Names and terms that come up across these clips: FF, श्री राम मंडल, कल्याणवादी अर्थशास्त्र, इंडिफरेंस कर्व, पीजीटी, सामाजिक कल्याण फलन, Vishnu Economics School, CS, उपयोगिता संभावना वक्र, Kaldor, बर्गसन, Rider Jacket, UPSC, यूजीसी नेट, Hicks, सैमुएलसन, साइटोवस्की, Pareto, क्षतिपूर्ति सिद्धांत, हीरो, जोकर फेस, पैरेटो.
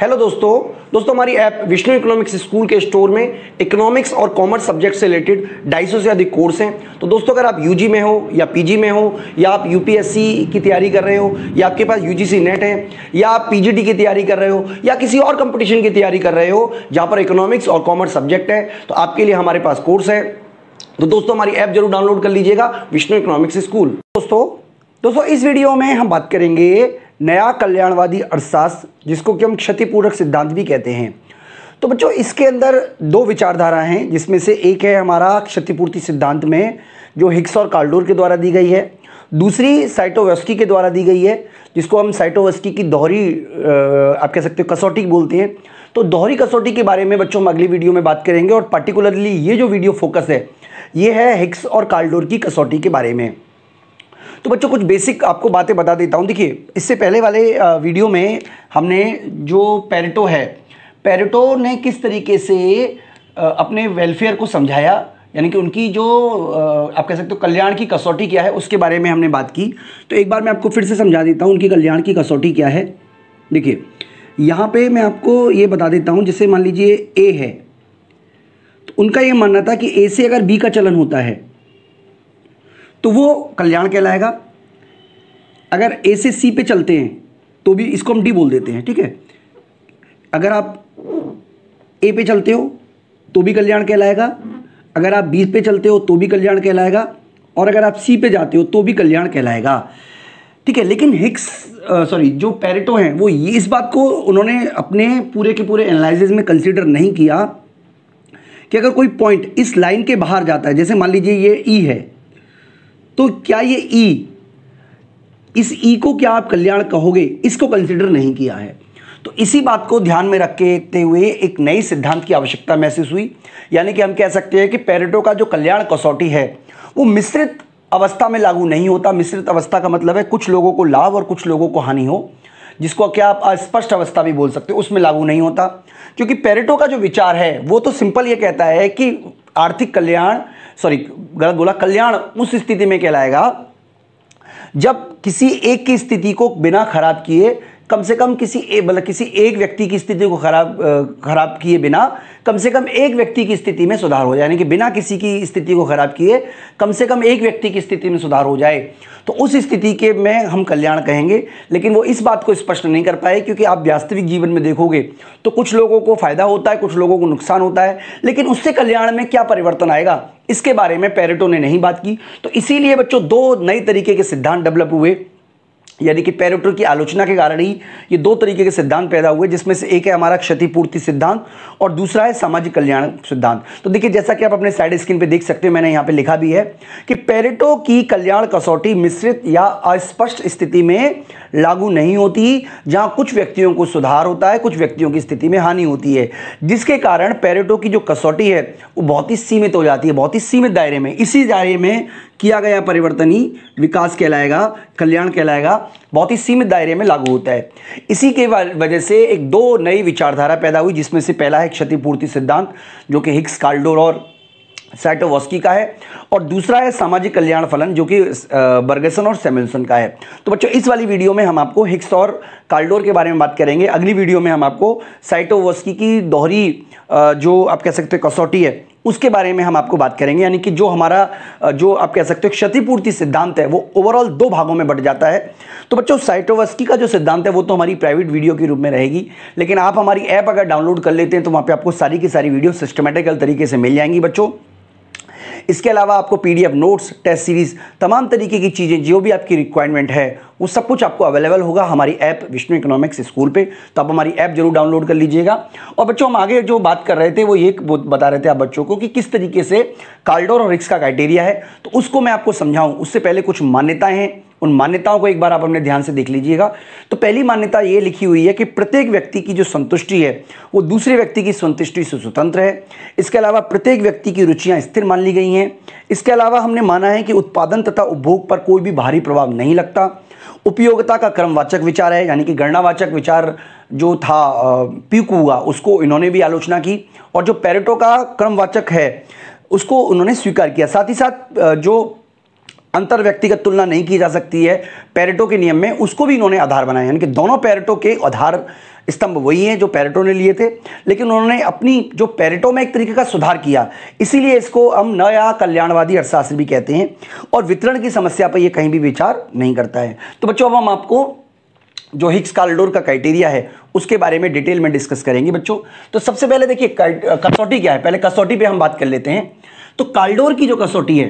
Hello दोस्तों हमारी app Vishnu economics school के स्टोर में इकोनॉमिक्स और कॉमर्स सब्जेक्ट से रिलेटेड 250 से अधिक कोर्स हैं। तो दोस्तों अगर आप यूजी में हो या पीजी में हो या आप यूपीएससी की तैयारी कर रहे हो या आपके पास यूजीसी नेट है या आप पीजीटी की तैयारी कर रहे हो या किसी और कंपटीशन की तैयारी कर रहे हो जहाँ पर इकोनॉमिक्स और कॉमर्स सब्जेक्ट है तो आपके लिए हमारे पास कोर्स है। तो दोस्तों हमारी ऐप जरूर डाउनलोड कर लीजिएगा विष्णु इकोनॉमिक्स स्कूल। दोस्तों इस वीडियो में हम बात करेंगे नया कल्याणवादी अर्थशास्त्र जिसको कि हम क्षतिपूरक सिद्धांत भी कहते हैं। तो बच्चों इसके अंदर दो विचारधारा हैं जिसमें से एक है हमारा क्षतिपूर्ति सिद्धांत में जो हिक्स और काल्डोर के द्वारा दी गई है, दूसरी साइटोवस्की के द्वारा दी गई है जिसको हम साइटोवस्की की दोहरी आप कह सकते हो कसौटी बोलते हैं। तो दोहरी कसौटी के बारे में बच्चों हम अगली वीडियो में बात करेंगे और पर्टिकुलरली ये जो वीडियो फोकस है ये है हिक्स और काल्डोर की कसौटी के बारे में। तो बच्चों कुछ बेसिक आपको बातें बता देता हूँ। देखिए इससे पहले वाले वीडियो में हमने जो पैरेटो है, पैरेटो ने किस तरीके से अपने वेलफेयर को समझाया यानी कि उनकी जो आप कह सकते हो कल्याण की कसौटी क्या है उसके बारे में हमने बात की। तो एक बार मैं आपको फिर से समझा देता हूँ उनकी कल्याण की कसौटी क्या है। देखिए यहाँ पर मैं आपको ये बता देता हूँ, जैसे मान लीजिए ए है तो उनका ये मानना था कि ए से अगर बी का चलन होता है तो वो कल्याण कहलाएगा। अगर ए से सी पे चलते हैं तो भी इसको हम डी बोल देते हैं, ठीक है। अगर आप ए पे चलते हो तो भी कल्याण कहलाएगा, अगर आप बी पे चलते हो तो भी कल्याण कहलाएगा और अगर आप सी पे जाते हो तो भी कल्याण कहलाएगा, ठीक है। लेकिन जो पैरेटो हैं वो ये इस बात को उन्होंने अपने पूरे के पूरे एनालिसिस में कंसिडर नहीं किया कि अगर कोई पॉइंट इस लाइन के बाहर जाता है, जैसे मान लीजिए ये ई है तो क्या ये इस ई को क्या आप कल्याण कहोगे, इसको कंसिडर नहीं किया है। तो इसी बात को ध्यान में रखते हुए एक नए सिद्धांत की आवश्यकता महसूस हुई। यानी कि हम कह सकते हैं कि पैरेटो का जो कल्याण कसौटी है वो मिश्रित अवस्था में लागू नहीं होता। मिश्रित अवस्था का मतलब है कुछ लोगों को लाभ और कुछ लोगों को हानि हो, जिसको क्या आप अस्पष्ट अवस्था भी बोल सकते हो, उसमें लागू नहीं होता। क्योंकि पैरेटो का जो विचार है वो तो सिंपल ये कहता है कि आर्थिक कल्याण कल्याण उस स्थिति में कहलाएगा जब किसी एक की स्थिति को बिना खराब किए कम से कम किसी एक व्यक्ति की स्थिति को खराब किए बिना कम से कम एक व्यक्ति की स्थिति में सुधार हो जाए। यानी कि बिना किसी की स्थिति को खराब किए कम से कम एक व्यक्ति की स्थिति में सुधार हो जाए तो उस स्थिति के में हम कल्याण कहेंगे। लेकिन वो इस बात को स्पष्ट नहीं कर पाए क्योंकि आप वास्तविक जीवन में देखोगे तो कुछ लोगों को फ़ायदा होता है, कुछ लोगों को नुकसान होता है, लेकिन उससे कल्याण में क्या परिवर्तन आएगा इसके बारे में पैरेटो ने नहीं बात की। तो इसीलिए बच्चों दो नए तरीके के सिद्धांत डेवलप हुए, यानी कि पैरेटो की आलोचना के कारण ही ये दो तरीके के सिद्धांत पैदा हुए, जिसमें से एक है हमारा क्षतिपूर्ति सिद्धांत और दूसरा है सामाजिक कल्याण सिद्धांत। तो देखिए जैसा कि आप अपने साइड स्क्रीन पे देख सकते हो, मैंने यहाँ पे लिखा भी है कि पैरेटो की कल्याण कसौटी मिश्रित या अस्पष्ट स्थिति में लागू नहीं होती, जहाँ कुछ व्यक्तियों को सुधार होता है कुछ व्यक्तियों की स्थिति में हानि होती है, जिसके कारण पैरेटो की जो कसौटी है वो बहुत ही सीमित हो जाती है, बहुत ही सीमित दायरे में। इसी दायरे में किया गया परिवर्तन ही विकास कहलाएगा, कल्याण कहलाएगा, बहुत ही सीमित दायरे में लागू होता है। इसी के वजह से एक दो नई विचारधारा पैदा हुई, जिसमें से पहला है क्षतिपूर्ति सिद्धांत जो कि हिक्स, काल्डोर और साइटोवस्की का है और दूसरा है सामाजिक कल्याण फलन जो कि बर्गसन और सैमुएलसन का है। तो बच्चों इस वाली वीडियो में हम आपको हिक्स और काल्डोर के बारे में बात करेंगे, अगली वीडियो में हम आपको साइटोवस्की की दोहरी जो आप कह सकते हो कसौटी है उसके बारे में हम आपको बात करेंगे। यानी कि जो हमारा जो आप कह सकते हो क्षतिपूर्ति सिद्धांत है वो ओवरऑल दो भागों में बंट जाता है। तो बच्चों साइटोवस्की का जो सिद्धांत है वो तो हमारी प्राइवेट वीडियो के रूप में रहेगी, लेकिन आप हमारी ऐप अगर डाउनलोड कर लेते हैं तो वहाँ पे आपको सारी की सारी वीडियो सिस्टमेटिकल तरीके से मिल जाएंगी बच्चों। इसके अलावा आपको PDF नोट्स, टेस्ट सीरीज़, तमाम तरीके की चीज़ें जो भी आपकी रिक्वायरमेंट है वो सब कुछ आपको अवेलेबल होगा हमारी ऐप विष्णु इकोनॉमिक्स स्कूल पे। तो आप हमारी ऐप जरूर डाउनलोड कर लीजिएगा। और बच्चों हम आगे जो बात कर रहे थे वो ये बता रहे थे आप बच्चों को कि किस तरीके से काल्डोर और हिक्स का क्राइटेरिया है, तो उसको मैं आपको समझाऊँ उससे पहले कुछ मान्यताएँ हैं, उन मान्यताओं को एक बार आप अपने ध्यान से देख लीजिएगा। तो पहली मान्यता ये लिखी हुई है कि प्रत्येक व्यक्ति की जो संतुष्टि है वो दूसरे व्यक्ति की संतुष्टि से स्वतंत्र है। इसके अलावा प्रत्येक व्यक्ति की रुचियां स्थिर मान ली गई हैं। इसके अलावा हमने माना है कि उत्पादन तथा उपभोग पर कोई भी भारी प्रभाव नहीं लगता। उपयोगिता का क्रमवाचक विचार है, यानी कि गणनावाचक विचार जो था पीकू हुआ उसको इन्होंने भी आलोचना की और जो पैरेटो का क्रमवाचक है उसको उन्होंने स्वीकार किया। साथ ही साथ जो अंतर व्यक्तिगत तुलना नहीं की जा सकती है पेरेटो के नियम में, उसको भी इन्होंने आधार बनाया, यानी कि दोनों पेरेटो के आधार स्तंभ वही हैं जो पेरेटो ने लिए थे, लेकिन उन्होंने अपनी जो पेरेटो में एक तरीके का सुधार किया, इसीलिए इसको हम नया कल्याणवादी अर्थशास्त्र भी कहते हैं, और वितरण की समस्या पर यह कहीं भी विचार नहीं करता है। तो बच्चों अब हम आपको जो हिक्स काल्डोर का क्राइटेरिया है उसके बारे में डिटेल में डिस्कस करेंगे बच्चों। तो सबसे पहले देखिए कसौटी क्या है, पहले कसौटी पे हम बात कर लेते हैं। तो काल्डोर की जो कसौटी है,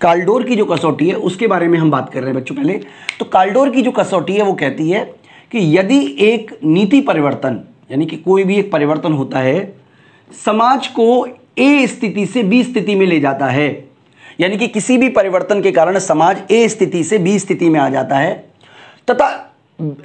काल्डोर की जो कसौटी है उसके बारे में हम बात कर रहे हैं बच्चों। पहले तो काल्डोर की जो कसौटी है वो कहती है कि यदि एक नीति परिवर्तन, यानी कि कोई भी एक परिवर्तन होता है, समाज को ए स्थिति से बी स्थिति में ले जाता है, यानी कि किसी भी परिवर्तन के कारण समाज ए स्थिति से बी स्थिति में आ जाता है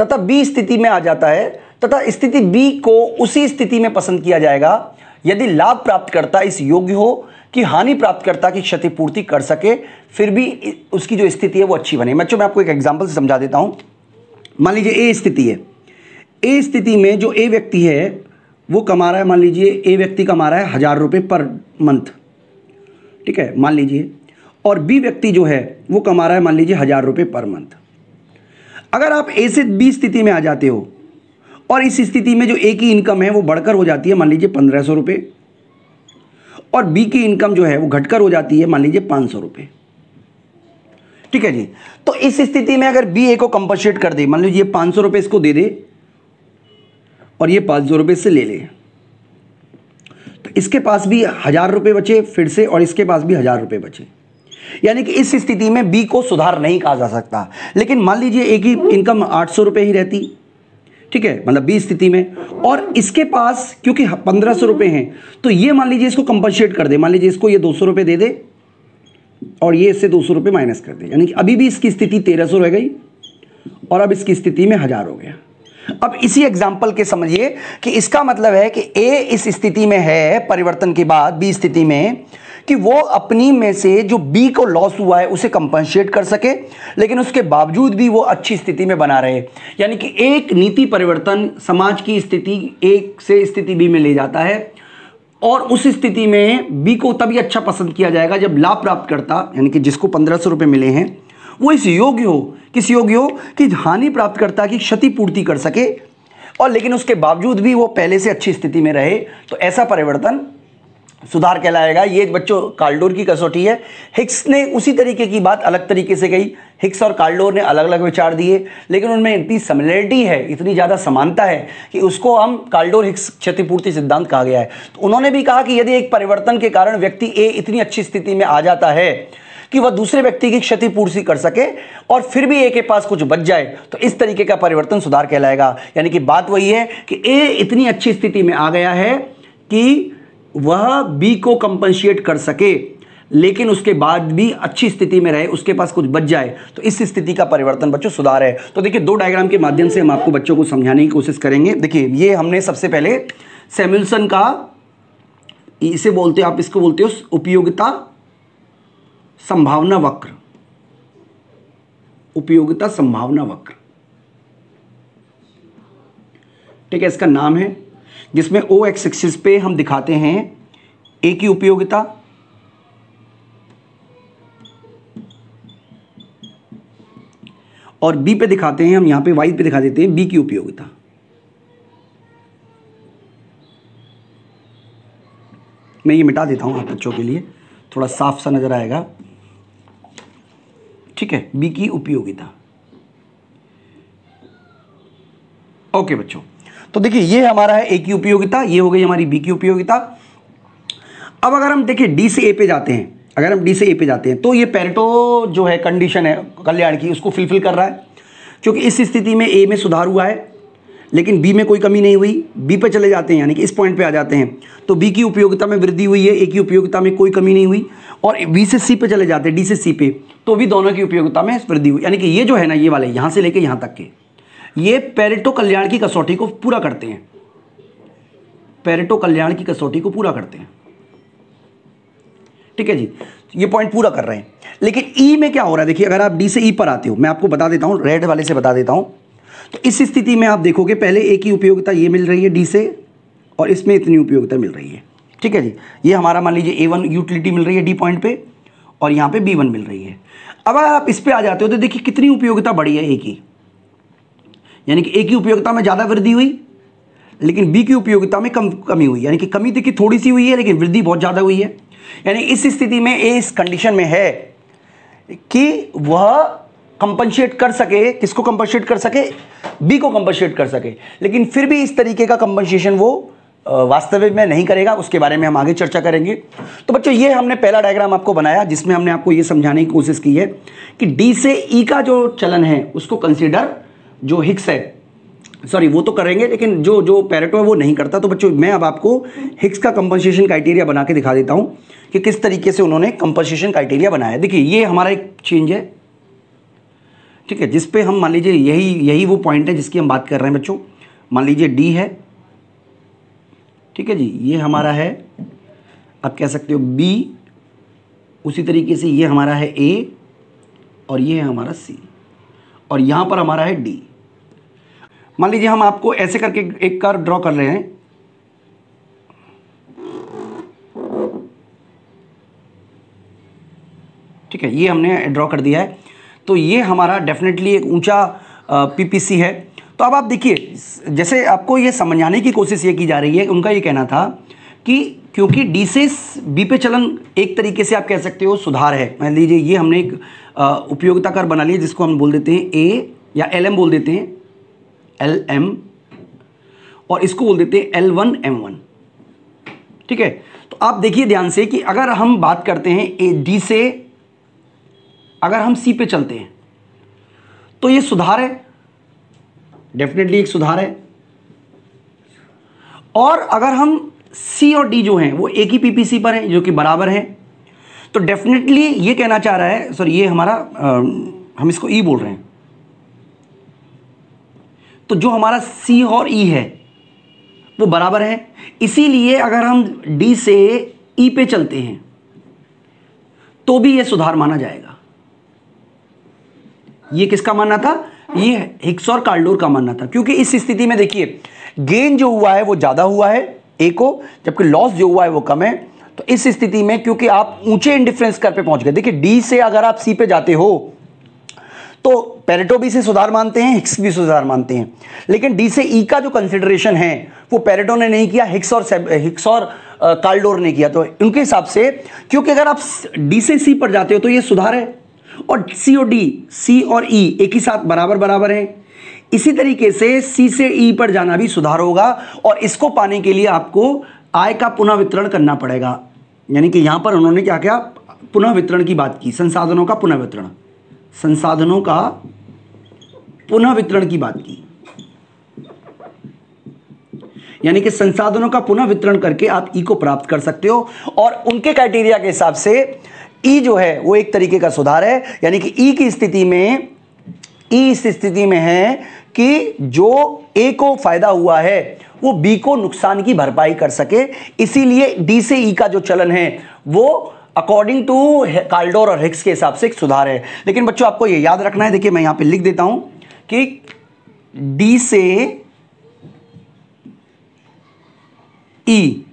तथा बी स्थिति में आ जाता है, तथा स्थिति बी को उसी स्थिति में पसंद किया जाएगा यदि लाभ प्राप्तकर्ता इस योग्य हो कि हानि प्राप्तकर्ता की क्षतिपूर्ति कर सके, फिर भी उसकी जो स्थिति है वो अच्छी बने। बच्चों मैं आपको एक एग्जांपल से समझा देता हूँ। मान लीजिए ए स्थिति है, ए स्थिति में जो ए व्यक्ति है वो कमा रहा है, मान लीजिए ए व्यक्ति कमा रहा है 1000 रुपये पर मंथ, ठीक है मान लीजिए, और बी व्यक्ति जो है वो कमा रहा है मान लीजिए 1000 रुपये पर मंथ। अगर आप ए से बी स्थिति में आ जाते हो और इस स्थिति में जो ए की इनकम है वो बढ़कर हो जाती है मान लीजिए 1500 रुपये, और बी की इनकम जो है वो घटकर हो जाती है मान लीजिए 500 रुपये, ठीक है जी। तो इस स्थिति में अगर बी ए को कंपनसेट कर दे, मान लीजिए 500 रुपये इसको दे दे और ये 500 रुपये इससे ले ले, तो इसके पास भी 1000 रुपये बचे फिर से, और इसके पास भी 1000 रुपये बचे, यानी कि इस स्थिति में बी को सुधार नहीं कहा जा सकता। लेकिन मान लीजिए ए की इनकम 800 रुपये ही रहती, ठीक है, मतलब बी स्थिति में, और इसके पास क्योंकि 1500 रुपये हैं, तो ये मान लीजिए इसको कंपनसेट कर दे, मान लीजिए इसको ये 200 रुपये दे दे और ये इससे 200 रुपये माइनस कर दे, यानी कि अभी भी इसकी स्थिति 1300 रह गई और अब इसकी स्थिति में 1000 हो गया। अब इसी एग्जाम्पल के समझिए कि इसका मतलब है कि ए इस स्थिति में है परिवर्तन के बाद बी स्थिति में, कि वो अपनी में से जो बी को लॉस हुआ है उसे कंपनसेट कर सके, लेकिन उसके बावजूद भी वो अच्छी स्थिति में बना रहे, यानी कि एक नीति परिवर्तन समाज की स्थिति एक से स्थिति बी में ले जाता है, और उस स्थिति में बी को तभी अच्छा पसंद किया जाएगा जब लाभ प्राप्तकर्ता, यानी कि जिसको 1500 रुपये मिले हैं, वो इस योग्य हो, किस योग्य हो कि हानि प्राप्तकर्ता की क्षतिपूर्ति कर सके, और लेकिन उसके बावजूद भी वो पहले से अच्छी स्थिति में रहे, तो ऐसा परिवर्तन सुधार कहलाएगा। ये बच्चों काल्डोर की कसौटी है। हिक्स ने उसी तरीके की बात अलग तरीके से कही, हिक्स और काल्डोर ने अलग अलग विचार दिए, लेकिन उनमें इतनी सिमिलरिटी है, इतनी ज़्यादा समानता है कि उसको हम काल्डोर हिक्स क्षतिपूर्ति सिद्धांत कहा गया है। तो उन्होंने भी कहा कि यदि एक परिवर्तन के कारण व्यक्ति ए इतनी अच्छी स्थिति में आ जाता है कि वह दूसरे व्यक्ति की क्षतिपूर्ति कर सके और फिर भी ए के पास कुछ बच जाए, तो इस तरीके का परिवर्तन सुधार कहलाएगा। यानी कि बात वही है कि ए इतनी अच्छी स्थिति में आ गया है कि वह बी को कंपनसेट कर सके, लेकिन उसके बाद भी अच्छी स्थिति में रहे, उसके पास कुछ बच जाए, तो इस स्थिति का परिवर्तन बच्चों सुधार है। तो देखिए दो डायग्राम के माध्यम से हम आपको बच्चों को समझाने की कोशिश करेंगे। देखिए ये हमने सबसे पहले सैमुएलसन का, इसे बोलते हो आप, इसको बोलते हो उपयोगिता संभावना वक्र, उपयोगिता संभावना वक्र, ठीक है इसका नाम है, जिसमें ओ एक्स एक्सिस पे हम दिखाते हैं ए की उपयोगिता और बी पे दिखाते हैं हम, यहां पे वाई पे दिखा देते हैं बी की उपयोगिता, मैं ये मिटा देता हूं आप बच्चों के लिए, थोड़ा साफ सा नजर आएगा, ठीक है बी की उपयोगिता। ओके बच्चों, तो देखिए ये हमारा है ए की उपयोगिता, ये हो गई हमारी बी की उपयोगिता। अब अगर हम देखिए डी से ए पे जाते हैं, अगर हम डी से ए पे जाते हैं तो ये पेरेटो जो है कंडीशन है कल्याण की, उसको फुलफिल कर रहा है, क्योंकि इस स्थिति में ए में सुधार हुआ है लेकिन बी में कोई कमी नहीं हुई। बी पे चले जाते हैं, यानी कि इस पॉइंट पे आ जाते हैं, तो बी की उपयोगिता में वृद्धि हुई है, ए की उपयोगिता में कोई कमी नहीं हुई, और बी से सी पे चले जाते हैं, डी से सी पे, तो भी दोनों की उपयोगिता में वृद्धि हुई, यानी कि ये जो है ना ये वाले यहाँ से लेके यहाँ तक के, ये पेरेटो कल्याण की कसौटी को पूरा करते हैं, पेरेटो कल्याण की कसौटी को पूरा करते हैं, ठीक है जी, ये पॉइंट पूरा कर रहे हैं। लेकिन ई में क्या हो रहा है, देखिए अगर आप डी से ई पर आते हो, मैं आपको बता देता हूँ, रेड वाले से बता देता हूँ, तो इस स्थिति में आप देखोगे पहले ए की उपयोगिता ये मिल रही है डी से, और इसमें इतनी उपयोगिता मिल रही है, ठीक है जी, ये हमारा मान लीजिए ए1 यूटिलिटी मिल रही है डी पॉइंट पे, और यहाँ पे बी1 मिल रही है। अब आप इस पे आ जाते हो तो देखिए कितनी उपयोगिता बढ़ी है ए की, यानी कि ए की उपयोगिता में ज़्यादा वृद्धि हुई, लेकिन बी की उपयोगिता में कमी हुई, यानी कि कमी देखिए थोड़ी सी हुई है लेकिन वृद्धि बहुत ज़्यादा हुई है। यानी इस स्थिति में ए इस कंडीशन में है कि वह कंपनसेट कर सके, किसको कंपनसेट कर सके, बी को कंपनसेट कर सके, लेकिन फिर भी इस तरीके का कंपनसेशन वो वास्तविक में नहीं करेगा। उसके बारे में हम आगे चर्चा करेंगे। तो बच्चों ये हमने पहला डायग्राम आपको बनाया जिसमें हमने आपको ये समझाने की कोशिश की है कि डी से ई का जो चलन है उसको कंसीडर जो हिक्स है, सॉरी वो तो करेंगे लेकिन जो जो पैरेटो है वो नहीं करता। तो बच्चों मैं अब आपको हिक्स का कंपनसेशन क्राइटेरिया बना के दिखा देता हूँ कि किस तरीके से उन्होंने कंपनसेशन क्राइटेरिया बनाया। देखिए ये हमारा एक चेंज है, ठीक है, जिस पे हम मान लीजिए यही वो पॉइंट है जिसकी हम बात कर रहे हैं बच्चों। मान लीजिए डी है, ठीक है जी, ये हमारा है, आप कह सकते हो बी, उसी तरीके से ये हमारा है ए और ये है हमारा सी और यहाँ पर हमारा है डी। मान लीजिए हम आपको ऐसे करके एक कर्व ड्रॉ कर रहे हैं, ठीक है, ये हमने ड्रॉ कर दिया है। तो ये हमारा डेफिनेटली एक ऊंचा पीपीसी है। तो अब आप देखिए जैसे आपको ये समझाने की कोशिश ये की जा रही है, उनका ये कहना था कि क्योंकि डी से बी पे चलन एक तरीके से आप कह सकते हो सुधार है। मान लीजिए ये हमने एक उपयोगिता कर बना लिया जिसको हम बोल देते हैं ए या एल एम बोल देते हैं, एल एम, और इसको बोल देते हैं एल वन एम वन, ठीक है। तो आप देखिए ध्यान से कि अगर हम बात करते हैं ए डी से, अगर हम सी पे चलते हैं तो ये सुधार है, डेफिनेटली एक सुधार है। और अगर हम सी और डी जो हैं वो एक ही पीपीसी पर हैं जो कि बराबर हैं, तो डेफिनेटली ये कहना चाह रहा है, सॉरी ये हमारा हम इसको ई बोल रहे हैं, तो जो हमारा सी और ई है वो बराबर है। इसीलिए अगर हम डी से ई पे चलते हैं तो भी ये सुधार माना जाएगा। ये किसका मानना था, ये हिक्स और काल्डोर का मानना था, क्योंकि इस स्थिति में देखिए गेन जो हुआ है वो ज़्यादा हुआ है ए को, जबकि लॉस जो हुआ है वो कम है। तो इस स्थिति में क्योंकि आप ऊंचे इंडिफरेंस कर्व पे पहुंच गए, देखिए डी से अगर आप सी पे जाते हो तो पैरेटो भी से सुधार मानते हैं, हिक्स भी सुधार मानते हैं, लेकिन डी से ई का जो कंसिडरेशन है वो पैरेटो ने नहीं किया, हिक्स और काल्डोर ने किया। तो उनके हिसाब से क्योंकि अगर आप डी से सी पर जाते हो तो ये सुधार है, और सी और डी, सी और ई एक ही साथ बराबर हैं, इसी तरीके से ई पर जाना भी सुधार होगा। और इसको पाने के लिए आपको आय का पुनः वितरण करना पड़ेगा, यानी कि यहाँ पर उन्होंने क्या किया, पुनः वितरण की बात की, संसाधनों का पुनः वितरण, संसाधनों का पुनः वितरण की बात की, यानी कि संसाधनों का पुनः वितरण करके आप ई को प्राप्त कर सकते हो। और उनके क्राइटेरिया के हिसाब से ई जो है वो एक तरीके का सुधार है, यानी कि ई की स्थिति में, ई इस स्थिति में है कि जो ए को फायदा हुआ है वो बी को नुकसान की भरपाई कर सके। इसीलिए डी से ई का जो चलन है वो अकॉर्डिंग टू काल्डोर और हिक्स के हिसाब से एक सुधार है। लेकिन बच्चों आपको ये याद रखना है, देखिए मैं यहाँ पे लिख देता हूं कि डी से ई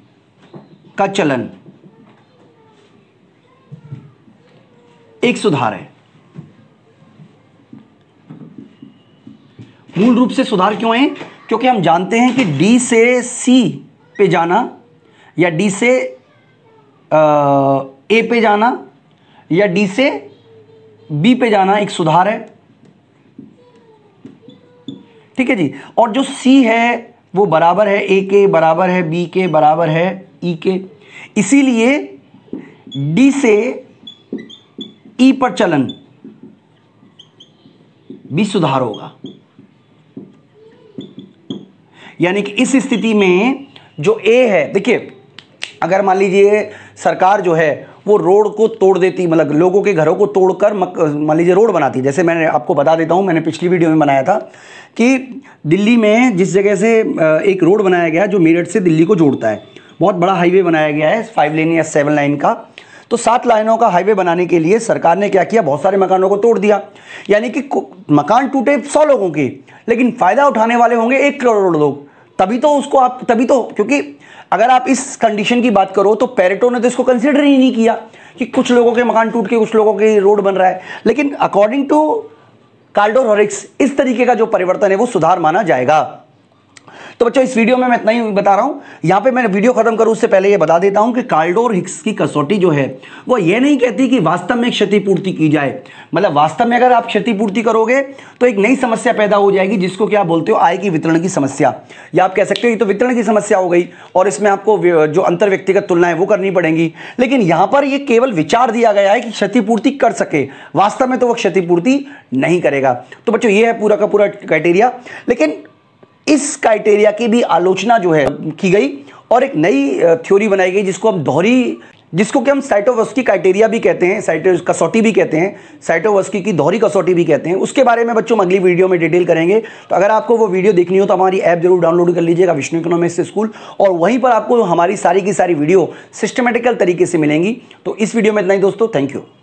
का चलन एक सुधार है। मूल रूप से सुधार क्यों है, क्योंकि हम जानते हैं कि डी से सी पे जाना या डी से ए पे जाना या डी से बी पे जाना एक सुधार है, ठीक है जी। और जो सी है वो बराबर है ए के, बराबर है बी के, बराबर है ई के, इसीलिए डी से ई पर चलन भी सुधार होगा। यानी कि इस स्थिति में जो ए है, देखिए अगर मान लीजिए सरकार जो है वो रोड को तोड़ देती, मतलब लोगों के घरों को तोड़कर मान लीजिए रोड बनाती, जैसे मैंने आपको बता देता हूँ, मैंने पिछली वीडियो में बनाया था कि दिल्ली में जिस जगह से एक रोड बनाया गया जो मेरठ से दिल्ली को जोड़ता है, बहुत बड़ा हाईवे बनाया गया है 5 लेन या 7 लाइन का, तो 7 लाइनों का हाईवे बनाने के लिए सरकार ने क्या किया, बहुत सारे मकानों को तोड़ दिया, यानी कि मकान टूटे 100 लोगों के, लेकिन फ़ायदा उठाने वाले होंगे 1 करोड़ लोग। तभी तो उसको आप, तभी तो, क्योंकि अगर आप इस कंडीशन की बात करो तो पैरेटो ने तो इसको कंसिडर ही नहीं किया कि कुछ लोगों के मकान टूट के कुछ लोगों के रोड बन रहा है। लेकिन अकॉर्डिंग टू काल्डोर और हिक्स इस तरीके का जो परिवर्तन है वो सुधार माना जाएगा। तो बच्चों इस वीडियो में मैं इतना ही बता रहा हूं। यहां पे मैं वीडियो खत्म करूं उससे पहले ये बता देता हूं कि काल्डोर हिक्स की कसौटी जो है वो ये नहीं कहती कि वास्तव में क्षतिपूर्ति की जाए, मतलब वास्तव में अगर आप क्षतिपूर्ति करोगे तो एक नई समस्या पैदा हो जाएगी जिसको क्या बोलते हो, आय की वितरण की समस्या, या आप कह सकते हो ये तो वितरण की समस्या हो गई और इसमें आपको जो अंतर व्यक्तिगत तुलना है वो करनी पड़ेगी। लेकिन यहां पर यह केवल विचार दिया गया है कि क्षतिपूर्ति कर सके, वास्तव में तो वह क्षतिपूर्ति नहीं करेगा। तो बच्चों यह है पूरा का पूरा क्राइटेरिया। लेकिन इस क्राइटेरिया की भी आलोचना जो है की गई और एक नई थ्योरी बनाई गई जिसको हम दोहरी, जिसको कि हम साइटोवस्की क्राइटेरिया भी कहते हैं, कसौटी भी कहते हैं, साइटोवस्की की दोहरी कसौटी भी कहते हैं। उसके बारे में बच्चों अगली वीडियो में डिटेल करेंगे। तो अगर आपको वो वीडियो देखनी हो तो हमारी ऐप जरूर डाउनलोड कर लीजिएगा, विष्णु इकोनॉमिक्स स्कूल, और वहीं पर आपको हमारी सारी की सारी वीडियो सिस्टमेटिकल तरीके से मिलेंगी। तो इस वीडियो में इतना ही दोस्तों, थैंक यू।